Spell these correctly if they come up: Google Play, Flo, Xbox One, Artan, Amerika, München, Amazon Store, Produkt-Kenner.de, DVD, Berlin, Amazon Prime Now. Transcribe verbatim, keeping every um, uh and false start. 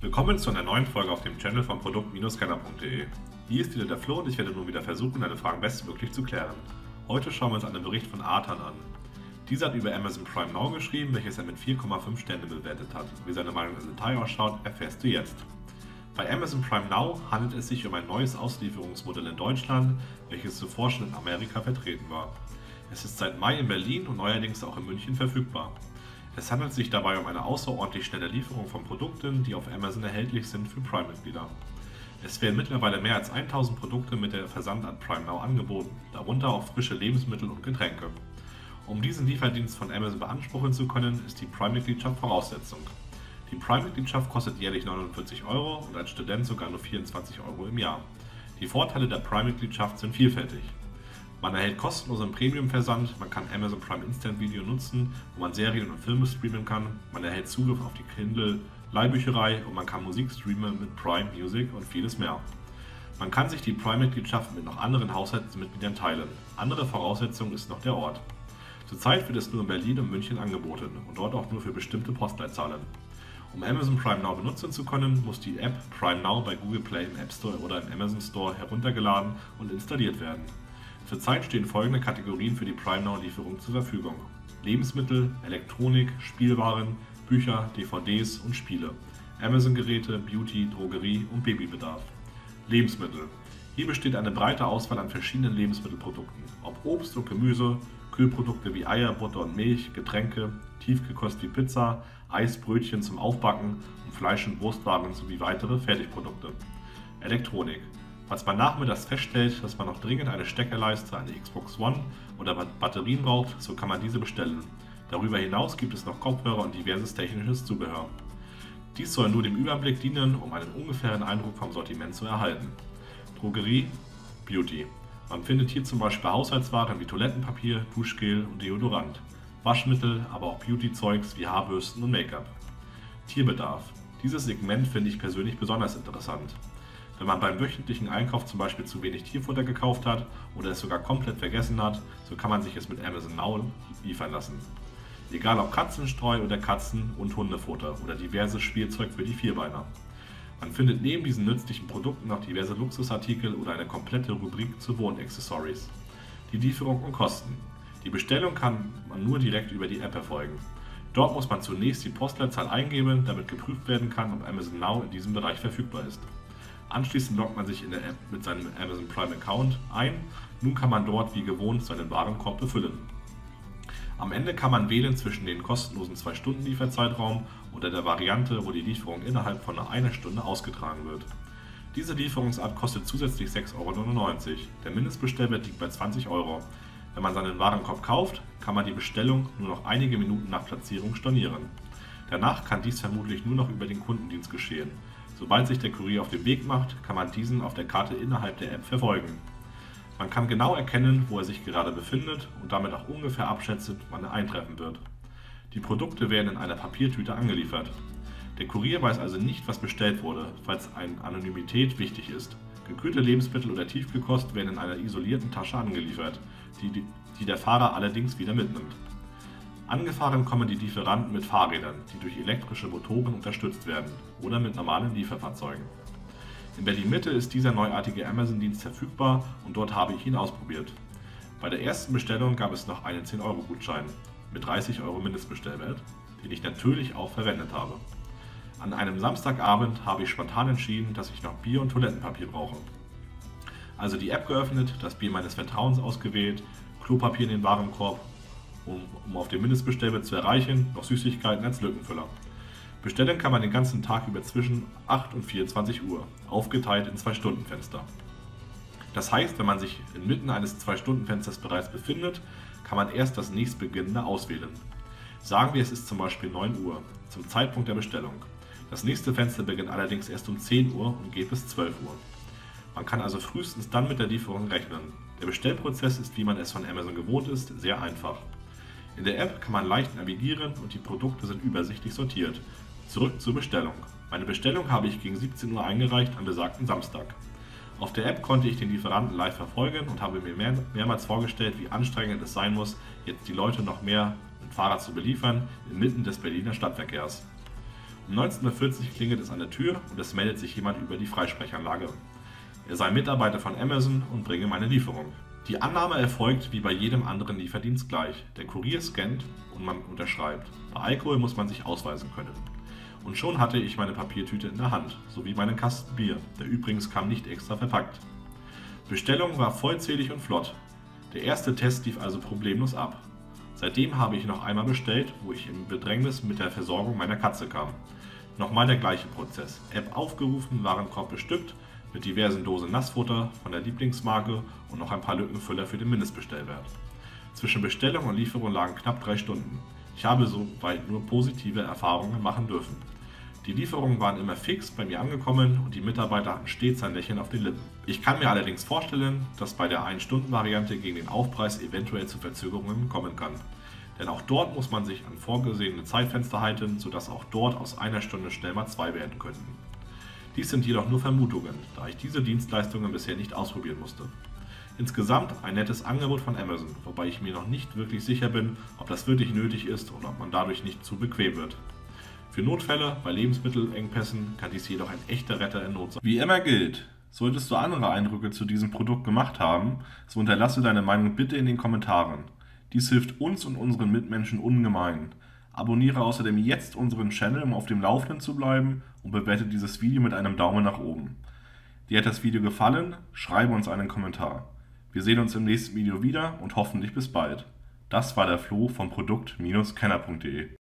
Willkommen zu einer neuen Folge auf dem Channel von produkt Bindestrich kenner punkt de. Hier ist wieder der Flo und ich werde nun wieder versuchen, deine Fragen bestmöglich zu klären. Heute schauen wir uns einen Bericht von Artan an. Dieser hat über Amazon Prime Now geschrieben, welches er mit vier Komma fünf Sternen bewertet hat. Wie seine Meinung ins Detail ausschaut, erfährst du jetzt. Bei Amazon Prime Now handelt es sich um ein neues Auslieferungsmodell in Deutschland, welches zuvor schon in Amerika vertreten war. Es ist seit Mai in Berlin und neuerdings auch in München verfügbar. Es handelt sich dabei um eine außerordentlich schnelle Lieferung von Produkten, die auf Amazon erhältlich sind für Prime-Mitglieder. Es werden mittlerweile mehr als tausend Produkte mit der Versand an Prime Now angeboten, darunter auch frische Lebensmittel und Getränke. Um diesen Lieferdienst von Amazon beanspruchen zu können, ist die Prime-Mitgliedschaft Voraussetzung. Die Prime-Mitgliedschaft kostet jährlich neunundvierzig Euro und als Student sogar nur vierundzwanzig Euro im Jahr. Die Vorteile der Prime-Mitgliedschaft sind vielfältig. Man erhält kostenlosen Premium-Versand, man kann Amazon Prime Instant Video nutzen, wo man Serien und Filme streamen kann, man erhält Zugriff auf die Kindle-Leihbücherei und man kann Musik streamen mit Prime Music und vieles mehr. Man kann sich die Prime-Mitgliedschaft mit noch anderen Haushaltsmitgliedern teilen. Andere Voraussetzung ist noch der Ort. Zurzeit wird es nur in Berlin und München angeboten und dort auch nur für bestimmte Postleitzahlen. Um Amazon Prime Now benutzen zu können, muss die App Prime Now bei Google Play im App Store oder im Amazon Store heruntergeladen und installiert werden. Zurzeit stehen folgende Kategorien für die Prime Now Lieferung zur Verfügung: Lebensmittel, Elektronik, Spielwaren, Bücher, D V Ds und Spiele, Amazon-Geräte, Beauty, Drogerie und Babybedarf. Lebensmittel. Hier besteht eine breite Auswahl an verschiedenen Lebensmittelprodukten, ob Obst und Gemüse, Kühlprodukte wie Eier, Butter und Milch, Getränke, Tiefgekost wie Pizza, Eisbrötchen zum Aufbacken und Fleisch- und Wurstwaren sowie weitere Fertigprodukte. Elektronik. Falls man nachmittags feststellt, dass man noch dringend eine Steckerleiste, eine Xbox One oder Batterien braucht, so kann man diese bestellen. Darüber hinaus gibt es noch Kopfhörer und diverses technisches Zubehör. Dies soll nur dem Überblick dienen, um einen ungefähren Eindruck vom Sortiment zu erhalten. Drogerie, Beauty. Man findet hier zum Beispiel Haushaltswaren wie Toilettenpapier, Duschgel und Deodorant, Waschmittel, aber auch Beauty-Zeugs wie Haarbürsten und Make-up. Tierbedarf. Dieses Segment finde ich persönlich besonders interessant. Wenn man beim wöchentlichen Einkauf zum Beispiel zu wenig Tierfutter gekauft hat oder es sogar komplett vergessen hat, so kann man sich es mit Amazon Now liefern lassen. Egal ob Katzenstreu oder Katzen- und Hundefutter oder diverses Spielzeug für die Vierbeiner. Man findet neben diesen nützlichen Produkten noch diverse Luxusartikel oder eine komplette Rubrik zu Wohnaccessories. Die Lieferung und Kosten. Die Bestellung kann man nur direkt über die App erfolgen. Dort muss man zunächst die Postleitzahl eingeben, damit geprüft werden kann, ob Amazon Now in diesem Bereich verfügbar ist. Anschließend loggt man sich in der App mit seinem Amazon Prime Account ein. Nun kann man dort wie gewohnt seinen Warenkorb befüllen. Am Ende kann man wählen zwischen den kostenlosen zwei Stunden Lieferzeitraum oder der Variante, wo die Lieferung innerhalb von einer Stunde ausgetragen wird. Diese Lieferungsart kostet zusätzlich sechs Euro neunundneunzig. Der Mindestbestellwert liegt bei zwanzig Euro. Wenn man seinen Warenkorb kauft, kann man die Bestellung nur noch einige Minuten nach Platzierung stornieren. Danach kann dies vermutlich nur noch über den Kundendienst geschehen. Sobald sich der Kurier auf den Weg macht, kann man diesen auf der Karte innerhalb der App verfolgen. Man kann genau erkennen, wo er sich gerade befindet und damit auch ungefähr abschätzen, wann er eintreffen wird. Die Produkte werden in einer Papiertüte angeliefert. Der Kurier weiß also nicht, was bestellt wurde, falls eine Anonymität wichtig ist. Gekühlte Lebensmittel oder Tiefgekost werden in einer isolierten Tasche angeliefert, die, die der Fahrer allerdings wieder mitnimmt. Angefahren kommen die Lieferanten mit Fahrrädern, die durch elektrische Motoren unterstützt werden oder mit normalen Lieferfahrzeugen. In Berlin-Mitte ist dieser neuartige Amazon-Dienst verfügbar und dort habe ich ihn ausprobiert. Bei der ersten Bestellung gab es noch einen zehn Euro Gutschein mit dreißig Euro Mindestbestellwert, den ich natürlich auch verwendet habe. An einem Samstagabend habe ich spontan entschieden, dass ich noch Bier und Toilettenpapier brauche. Also die App geöffnet, das Bier meines Vertrauens ausgewählt, Klopapier in den Warenkorb, Um, um auf den Mindestbestellwert zu erreichen, noch Süßigkeiten als Lückenfüller. Bestellen kann man den ganzen Tag über zwischen acht und vierundzwanzig Uhr, aufgeteilt in zwei Stunden Fenster. Das heißt, wenn man sich inmitten eines zwei Stunden Fensters bereits befindet, kann man erst das nächstbeginnende auswählen. Sagen wir, es ist zum Beispiel neun Uhr, zum Zeitpunkt der Bestellung. Das nächste Fenster beginnt allerdings erst um zehn Uhr und geht bis zwölf Uhr. Man kann also frühestens dann mit der Lieferung rechnen. Der Bestellprozess ist, wie man es von Amazon gewohnt ist, sehr einfach. In der App kann man leicht navigieren und die Produkte sind übersichtlich sortiert. Zurück zur Bestellung. Meine Bestellung habe ich gegen siebzehn Uhr eingereicht am besagten Samstag. Auf der App konnte ich den Lieferanten live verfolgen und habe mir mehr, mehrmals vorgestellt, wie anstrengend es sein muss, jetzt die Leute noch mehr mit Fahrrad zu beliefern, inmitten des Berliner Stadtverkehrs. Um neunzehn Uhr vierzig klingelt es an der Tür und es meldet sich jemand über die Freisprechanlage. Er sei Mitarbeiter von Amazon und bringe meine Lieferung. Die Annahme erfolgt wie bei jedem anderen Lieferdienst gleich. Der Kurier scannt und man unterschreibt. Bei Alkohol muss man sich ausweisen können. Und schon hatte ich meine Papiertüte in der Hand, sowie meinen Kasten Bier, der übrigens kam nicht extra verpackt. Bestellung war vollzählig und flott. Der erste Test lief also problemlos ab. Seitdem habe ich noch einmal bestellt, wo ich in Bedrängnis mit der Versorgung meiner Katze kam. Nochmal der gleiche Prozess. App aufgerufen, Warenkorb bestückt, mit diversen Dosen Nassfutter von der Lieblingsmarke und noch ein paar Lückenfüller für den Mindestbestellwert. Zwischen Bestellung und Lieferung lagen knapp drei Stunden. Ich habe soweit nur positive Erfahrungen machen dürfen. Die Lieferungen waren immer fix bei mir angekommen und die Mitarbeiter hatten stets ein Lächeln auf den Lippen. Ich kann mir allerdings vorstellen, dass bei der ein-Stunden-Variante gegen den Aufpreis eventuell zu Verzögerungen kommen kann. Denn auch dort muss man sich an vorgesehene Zeitfenster halten, sodass auch dort aus einer Stunde schnell mal zwei werden könnten. Dies sind jedoch nur Vermutungen, da ich diese Dienstleistungen bisher nicht ausprobieren musste. Insgesamt ein nettes Angebot von Amazon, wobei ich mir noch nicht wirklich sicher bin, ob das wirklich nötig ist und ob man dadurch nicht zu bequem wird. Für Notfälle bei Lebensmittelengpässen kann dies jedoch ein echter Retter in Not sein. Wie immer gilt, solltest du andere Eindrücke zu diesem Produkt gemacht haben, so hinterlasse deine Meinung bitte in den Kommentaren. Dies hilft uns und unseren Mitmenschen ungemein. Abonniere außerdem jetzt unseren Channel, um auf dem Laufenden zu bleiben, und bewerte dieses Video mit einem Daumen nach oben. Dir hat das Video gefallen? Schreibe uns einen Kommentar. Wir sehen uns im nächsten Video wieder und hoffentlich bis bald. Das war der Flo von produkt Bindestrich kenner Punkt de.